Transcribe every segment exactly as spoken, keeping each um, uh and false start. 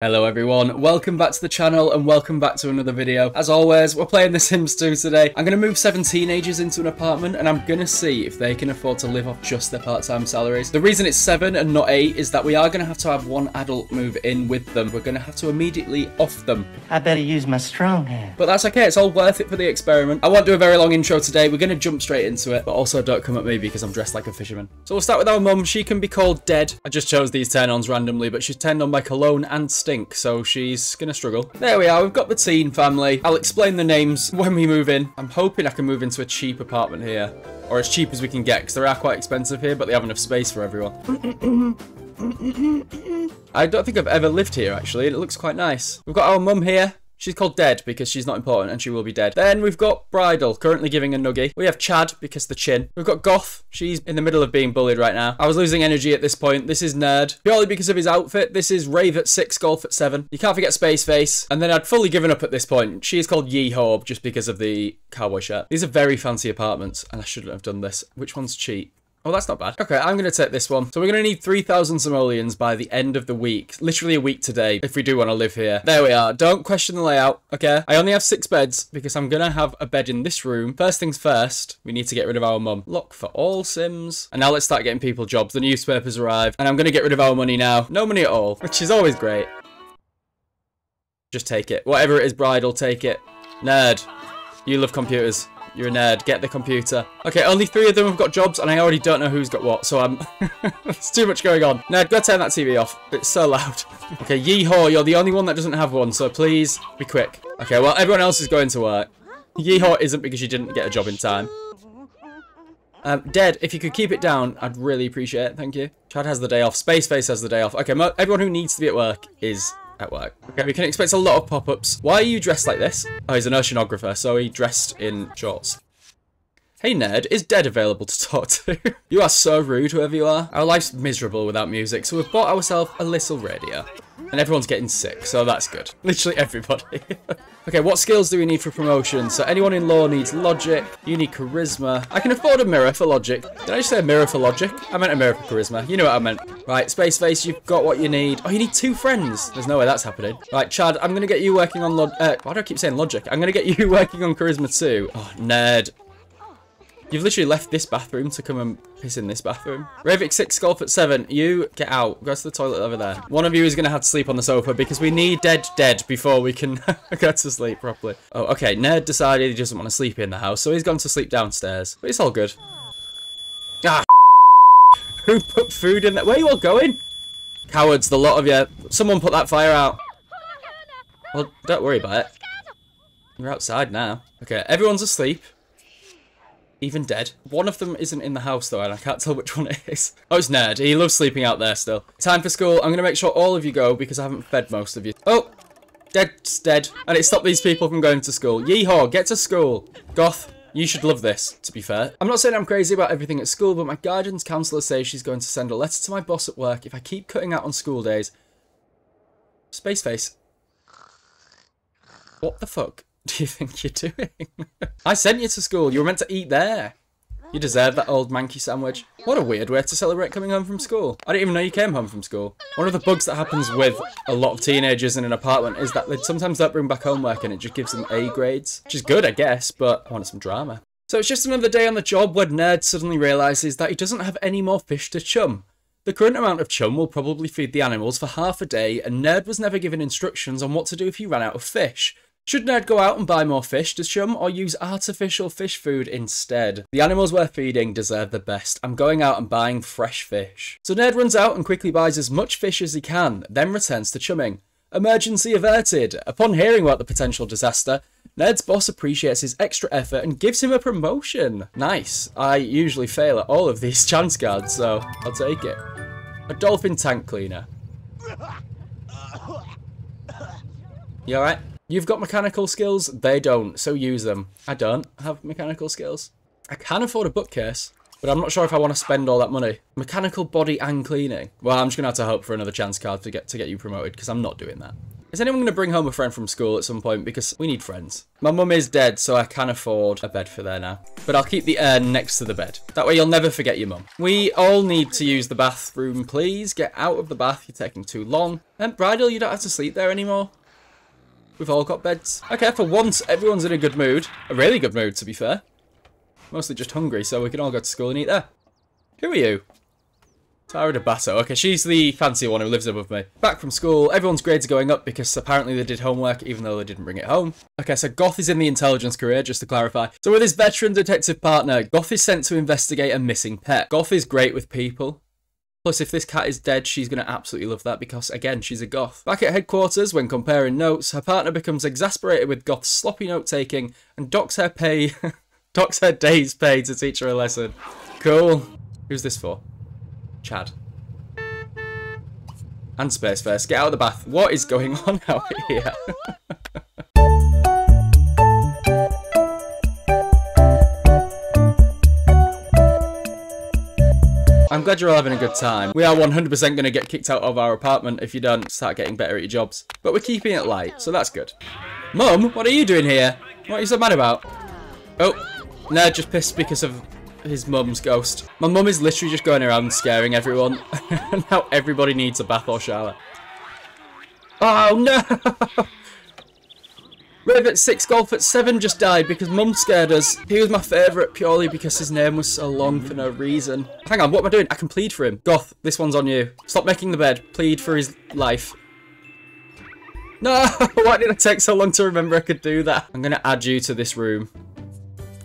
Hello everyone, welcome back to the channel and welcome back to another video. As always, we're playing The Sims two today. I'm going to move seven teenagers into an apartment and I'm going to see if they can afford to live off just their part-time salaries. The reason it's seven and not eight is that we are going to have to have one adult move in with them. We're going to have to immediately off them. I better use my strong hand. But that's okay, it's all worth it for the experiment. I won't do a very long intro today, we're going to jump straight into it. But also don't come at me because I'm dressed like a fisherman. So we'll start with our mum, she can be called Dead. I just chose these turn-ons randomly, but she's turned on by cologne and stuff. So she's gonna struggle. There we are, we've got the teen family. I'll explain the names when we move in. I'm hoping I can move into a cheap apartment here, or as cheap as we can get, because they are quite expensive here, but they have enough space for everyone. I don't think I've ever lived here, actually, and it looks quite nice. We've got our mum here. She's called Dead because she's not important and she will be dead. Then we've got Bridal, currently giving a nuggie. We have Chad because the chin. We've got Goth. She's in the middle of being bullied right now. I was losing energy at this point. This is Nerd, purely because of his outfit. This is Rave at six, Golf at seven. You can't forget Space Face. And then I'd fully given up at this point. She is called Yeehaw just because of the cowboy shirt. These are very fancy apartments and I shouldn't have done this. Which one's cheap? Oh, that's not bad. Okay, I'm going to take this one. So we're going to need three thousand simoleons by the end of the week. Literally a week today, if we do want to live here. There we are. Don't question the layout, okay? I only have six beds because I'm going to have a bed in this room. First things first, we need to get rid of our mum. Lock for all Sims. And now let's start getting people jobs. The newspapers arrived. And I'm going to get rid of our money now. No money at all, which is always great. Just take it. Whatever it is, Bridal, take it. Nerd, you love computers. You're a nerd. Get the computer. Okay, only three of them have got jobs, and I already don't know who's got what, so I'm... There's too much going on. Nerd, go turn that T V off. It's so loud. Okay, Yeehaw, you're the only one that doesn't have one, so please be quick. Okay, well, everyone else is going to work. Yeehaw isn't because you didn't get a job in time. Um, Dead, if you could keep it down, I'd really appreciate it. Thank you. Chad has the day off. Space Face has the day off. Okay, everyone who needs to be at work is... at work. Okay, we can expect a lot of pop-ups. Why are you dressed like this? Oh, he's an oceanographer, so he dressed in shorts. Hey, Nerd, is Dead available to talk to? You are so rude, whoever you are. Our life's miserable without music, so we've bought ourselves a little radio. And everyone's getting sick, so that's good. Literally everybody. Okay, what skills do we need for promotion? So anyone in law needs logic. You need charisma. I can afford a mirror for logic. Did I just say a mirror for logic? I meant a mirror for charisma. You know what I meant. Right, Space Face, you've got what you need. Oh, you need two friends. There's no way that's happening. Right, Chad, I'm going to get you working on... Log uh, why do I keep saying logic? I'm going to get you working on charisma too. Oh, Nerd. You've literally left this bathroom to come and piss in this bathroom. Ravik six, Golf at seven. You, get out. Go to the toilet over there. One of you is going to have to sleep on the sofa because we need Dead Dead before we can go to sleep properly. Oh, okay. Nerd decided he doesn't want to sleep in the house, so he's gone to sleep downstairs. But it's all good. Ah, who put food in there? Where are you all going? Cowards, the lot of you. Someone put that fire out. Well, don't worry about it. You're outside now. Okay, everyone's asleep. Even Dead. One of them isn't in the house though, and I can't tell which one it is. Oh, it's Nerd. He loves sleeping out there still. Time for school. I'm going to make sure all of you go because I haven't fed most of you. Oh, Dead's dead. And it stopped these people from going to school. Yeehaw, get to school. Goth, you should love this, to be fair. I'm not saying I'm crazy about everything at school, but my guidance counsellor says she's going to send a letter to my boss at work if I keep cutting out on school days. Space Face. What the fuck? Do you think you're doing? I sent you to school. You were meant to eat there. You deserve that old manky sandwich. What a weird way to celebrate coming home from school. I didn't even know you came home from school. One of the bugs that happens with a lot of teenagers in an apartment is that they sometimes don't bring back homework and it just gives them A grades, which is good, I guess, but I wanted some drama. So it's just another day on the job where Nerd suddenly realises that he doesn't have any more fish to chum. The current amount of chum will probably feed the animals for half a day, and Nerd was never given instructions on what to do if he ran out of fish. Should Nerd go out and buy more fish to chum or use artificial fish food instead? The animals we're feeding deserve the best. I'm going out and buying fresh fish. So Nerd runs out and quickly buys as much fish as he can, then returns to chumming. Emergency averted. Upon hearing about the potential disaster, Nerd's boss appreciates his extra effort and gives him a promotion. Nice. I usually fail at all of these chance cards, so I'll take it. A dolphin tank cleaner. You alright? You've got mechanical skills, they don't, so use them. I don't have mechanical skills. I can afford a bookcase, but I'm not sure if I want to spend all that money. Mechanical body and cleaning. Well, I'm just going to have to hope for another chance card to get to get you promoted, because I'm not doing that. Is anyone going to bring home a friend from school at some point? Because we need friends. My mum is dead, so I can afford a bed for there now. But I'll keep the urn next to the bed. That way you'll never forget your mum. We all need to use the bathroom, please. Get out of the bath. You're taking too long. And Bridal, you don't have to sleep there anymore. We've all got beds. Okay, for once, everyone's in a good mood. A really good mood, to be fair. Mostly just hungry, so we can all go to school and eat there. Who are you? Tara DeBateau. Okay, she's the fancy one who lives above me. Back from school, everyone's grades are going up because apparently they did homework even though they didn't bring it home. Okay, so Goth is in the intelligence career, just to clarify. So with his veteran detective partner, Goth is sent to investigate a missing pet. Goth is great with people. Plus, if this cat is dead, she's going to absolutely love that because, again, she's a goth. Back at headquarters, when comparing notes, her partner becomes exasperated with Goth's sloppy note-taking and docks her pay... docks her day's pay to teach her a lesson. Cool. Who's this for? Chad. And Space First. Get out of the bath. What is going on out here? I'm glad you're all having a good time. We are one hundred percent going to get kicked out of our apartment if you don't start getting better at your jobs. But we're keeping it light, so that's good. Mum, what are you doing here? What are you so mad about? Oh, no, just pissed because of his mum's ghost. My mum is literally just going around scaring everyone. Now everybody needs a bath or shower. Oh, no! Riv at six, Golf at seven just died because mum scared us. He was my favourite purely because his name was so long for no reason. Hang on, what am I doing? I can plead for him. Goth, this one's on you. Stop making the bed. Plead for his life. No! Why did it take so long to remember I could do that? I'm going to add you to this room,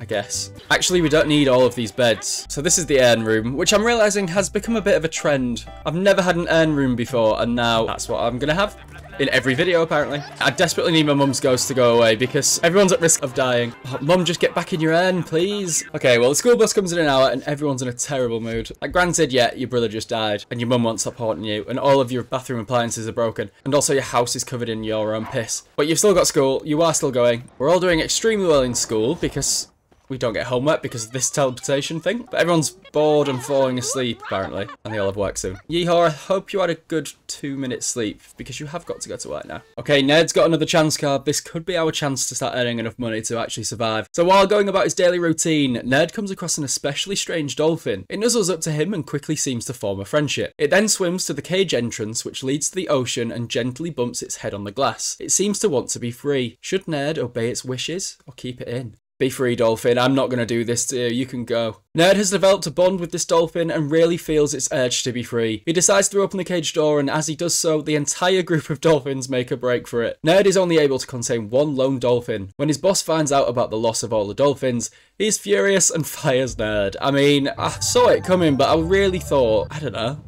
I guess. Actually, we don't need all of these beds. So this is the urn room, which I'm realising has become a bit of a trend. I've never had an urn room before, and now that's what I'm going to have. In every video, apparently. I desperately need my mum's ghost to go away because everyone's at risk of dying. Oh, Mum, just get back in your urn, please. Okay, well, the school bus comes in an hour and everyone's in a terrible mood. Like, granted, yeah, your brother just died and your mum won't stop haunting you and all of your bathroom appliances are broken and also your house is covered in your own piss. But you've still got school. You are still going. We're all doing extremely well in school because we don't get homework because of this teleportation thing. But everyone's bored and falling asleep, apparently. And they all have work soon. Yeehaw, I hope you had a good two minutes sleep, because you have got to go to work now. Okay, Ned's got another chance card. This could be our chance to start earning enough money to actually survive. So while going about his daily routine, Ned comes across an especially strange dolphin. It nuzzles up to him and quickly seems to form a friendship. It then swims to the cage entrance, which leads to the ocean and gently bumps its head on the glass. It seems to want to be free. Should Ned obey its wishes or keep it in? Be free, dolphin. I'm not going to do this to you. You can go. Ned has developed a bond with this dolphin and really feels its urge to be free. He decides to open the cage door, and as he does so, the entire group of dolphins make a break for it. Ned is only able to contain one lone dolphin. When his boss finds out about the loss of all the dolphins, he's furious and fires Ned. I mean, I saw it coming, but I really thought, I don't know.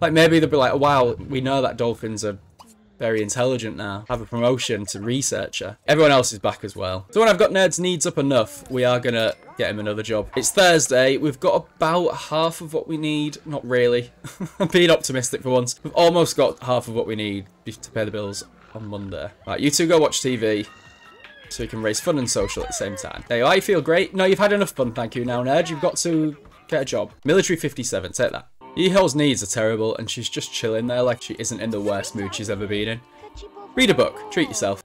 Like, maybe they'll be like, wow, we know that dolphins are very intelligent now. Have a promotion to researcher. Everyone else is back as well. So when I've got Ned's needs up enough, we are gonna get him another job. It's Thursday. We've got about half of what we need. Not really. I'm being optimistic for once. We've almost got half of what we need to pay the bills on Monday. Right, you two go watch T V so we can raise fun and social at the same time. There you are. You feel great. No, you've had enough fun. Thank you now, Ned. You've got to get a job. Military fifty-seven. Take that. Yeehaw's needs are terrible and she's just chilling there like she isn't in the worst mood she's ever been in. Read a book. Treat yourself.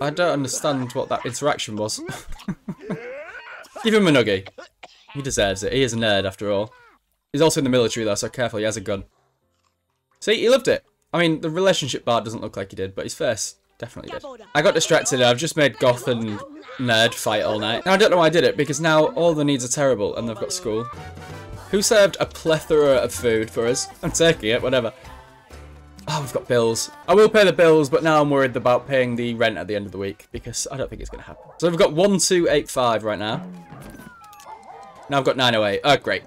I don't understand what that interaction was. Give him a nuggie. He deserves it. He is a nerd after all. He's also in the military though, so careful. He has a gun. See, he loved it. I mean, the relationship bar doesn't look like he did, but his face definitely did. I got distracted. I've just made Goth and Nerd fight all night. Now, I don't know why I did it, because now all the needs are terrible and they've got school. Who served a plethora of food for us? I'm taking it, whatever. Oh, we've got bills. I will pay the bills, but now I'm worried about paying the rent at the end of the week, because I don't think it's going to happen. So we've got one two eight five right now. Now I've got nine oh eight. Oh, great.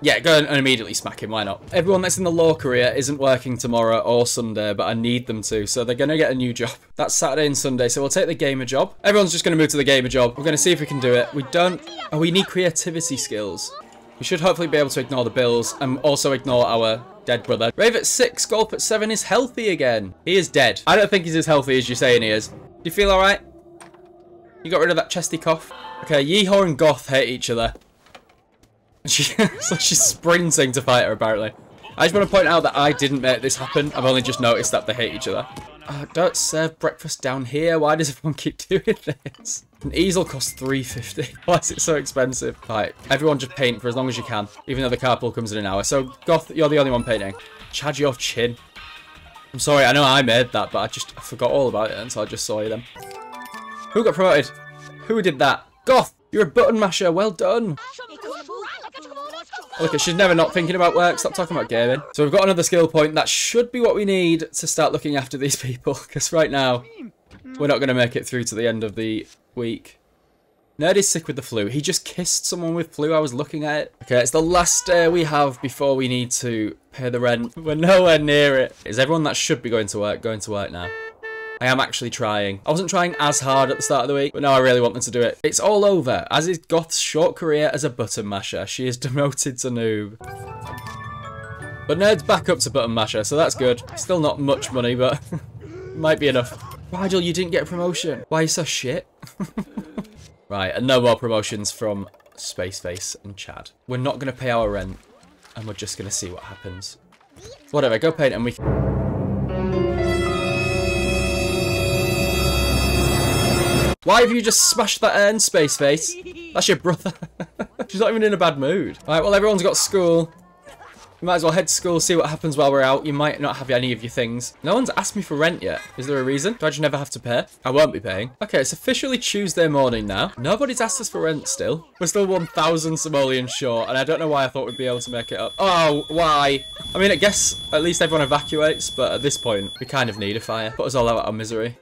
Yeah, go and immediately smack him, why not? Everyone that's in the law career isn't working tomorrow or Sunday, but I need them to, so they're going to get a new job. That's Saturday and Sunday, so we'll take the gamer job. Everyone's just going to move to the gamer job. We're going to see if we can do it. We don't... Oh, we need creativity skills. We should hopefully be able to ignore the bills and also ignore our dead brother. Rave at six, Golf at seven is healthy again. He is dead. I don't think he's as healthy as you're saying he is. Do you feel alright? You got rid of that chesty cough. Okay, Yeehaw and Goth hate each other. She, so she's sprinting to fight her, apparently. I just want to point out that I didn't make this happen. I've only just noticed that they hate each other. Uh, don't serve breakfast down here. Why does everyone keep doing this? An easel costs three fifty. Why is it so expensive? Right, everyone just paint for as long as you can, even though the carpool comes in an hour. So, Goth, you're the only one painting. Chad, your chin. I'm sorry, I know I made that, but I just I forgot all about it until I just saw you then. Who got promoted? Who did that? Goth, you're a button masher. Well done. Look, she's never not thinking about work. Stop talking about gaming. So we've got another skill point. That should be what we need to start looking after these people. Because right now, we're not going to make it through to the end of the week. Nerd is sick with the flu. He just kissed someone with flu. I was looking at it. Okay, it's the last day we have before we need to pay the rent. We're nowhere near it. Is everyone that should be going to work going to work now? I am actually trying. I wasn't trying as hard at the start of the week, but now I really want them to do it. It's all over, as is Goth's short career as a button masher. She is demoted to noob. But Nerd's back up to button masher, so that's good. Still not much money, but might be enough. Rigel, you didn't get a promotion. Why are you so shit? Right, and no more promotions from Spaceface and Chad. We're not going to pay our rent, and we're just going to see what happens. Whatever, go paint and we can... Why have you just smashed that urn, Spaceface? That's your brother. She's not even in a bad mood. All right, well, everyone's got school. You might as well head to school, see what happens while we're out. You might not have any of your things. No one's asked me for rent yet. Is there a reason? Do I just never have to pay? I won't be paying. Okay, it's officially Tuesday morning now. Nobody's asked us for rent still. We're still one thousand simoleons short, and I don't know why I thought we'd be able to make it up. Oh, why? I mean, I guess at least everyone evacuates, but at this point, we kind of need a fire. Put us all out of our misery.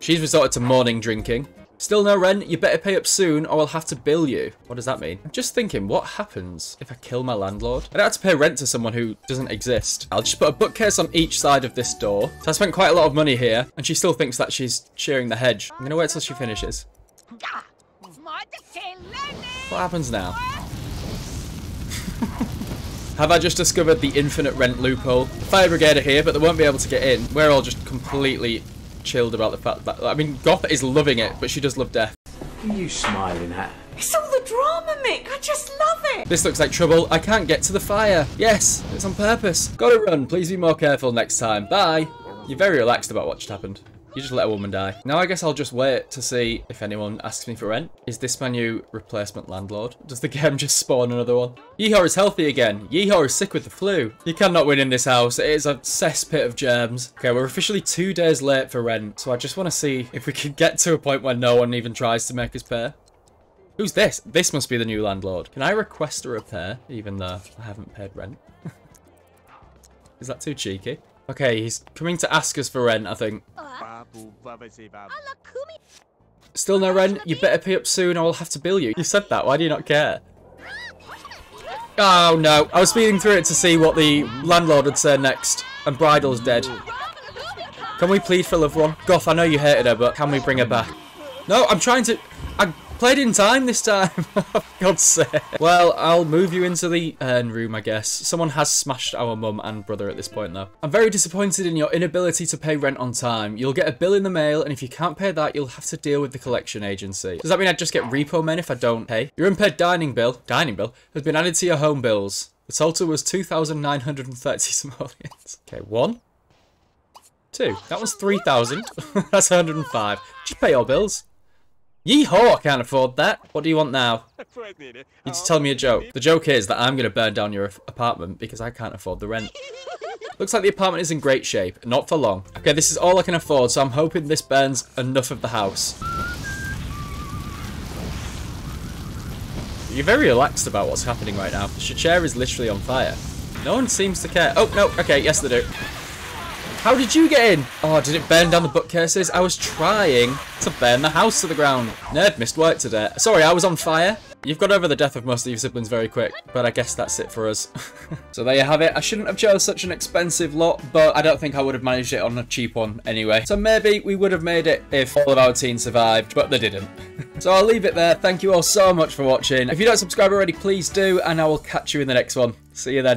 She's resorted to morning drinking. Still no rent, you better pay up soon or I'll have to bill you. What does that mean? I'm just thinking, what happens if I kill my landlord? I don't have to pay rent to someone who doesn't exist. I'll just put a bookcase on each side of this door. So I spent quite a lot of money here and she still thinks that she's shearing the hedge. I'm gonna wait till she finishes. What happens now? Have I just discovered the infinite rent loophole? The fire brigade are here, but they won't be able to get in. We're all just completely... chilled about the fact that, I mean, Goth is loving it, but she does love death. What are you smiling at? It's all the drama, Mick. I just love it. This looks like trouble. I can't get to the fire. Yes, it's on purpose. Gotta run. Please be more careful next time. Bye. You're very relaxed about what just happened. You just let a woman die. Now I guess I'll just wait to see if anyone asks me for rent. Is this my new replacement landlord? Does the game just spawn another one? Yeehaw is healthy again. Yeehaw is sick with the flu. You cannot win in this house. It is a cesspit of germs. Okay, we're officially two days late for rent. So I just want to see if we can get to a point where no one even tries to make us pay. Who's this? This must be the new landlord. Can I request a repair even though I haven't paid rent? Is that too cheeky? Okay, he's coming to ask us for rent, I think. Still no rent? You better pay up soon or I'll have to bill you. You said that, why do you not care? Oh no, I was speeding through it to see what the landlord would say next. And Bridal's dead. Can we plead for loved one? Goth, I know you hated her, but can we bring her back? No, I'm trying to... I played in time this time. For God's sake. Well, I'll move you into the urn room, I guess. Someone has smashed our mum and brother at this point, though. I'm very disappointed in your inability to pay rent on time. You'll get a bill in the mail, and if you can't pay that, you'll have to deal with the collection agency. Does that mean I just get repo men if I don't pay? Your unpaid dining bill, dining bill, has been added to your home bills. The total was two thousand nine hundred thirty simoleons. Okay, one. Two. That was three thousand. That's one hundred and five. Just pay your bills. Yeehaw, I can't afford that. What do you want now? You need to tell me a joke. The joke is that I'm going to burn down your apartment because I can't afford the rent. Looks like the apartment is in great shape. Not for long. Okay, this is all I can afford, so I'm hoping this burns enough of the house. You're very relaxed about what's happening right now. Your chair is literally on fire. No one seems to care. Oh, no. Okay, yes they do. How did you get in? Oh, did it burn down the bookcases? I was trying to burn the house to the ground. Nerd missed work today. Sorry, I was on fire. You've got over the death of most of your siblings very quick, but I guess that's it for us. So there you have it. I shouldn't have chose such an expensive lot, but I don't think I would have managed it on a cheap one anyway. So maybe we would have made it if all of our teens survived, but they didn't. So I'll leave it there. Thank you all so much for watching. If you don't subscribe already, please do, and I will catch you in the next one. See you then.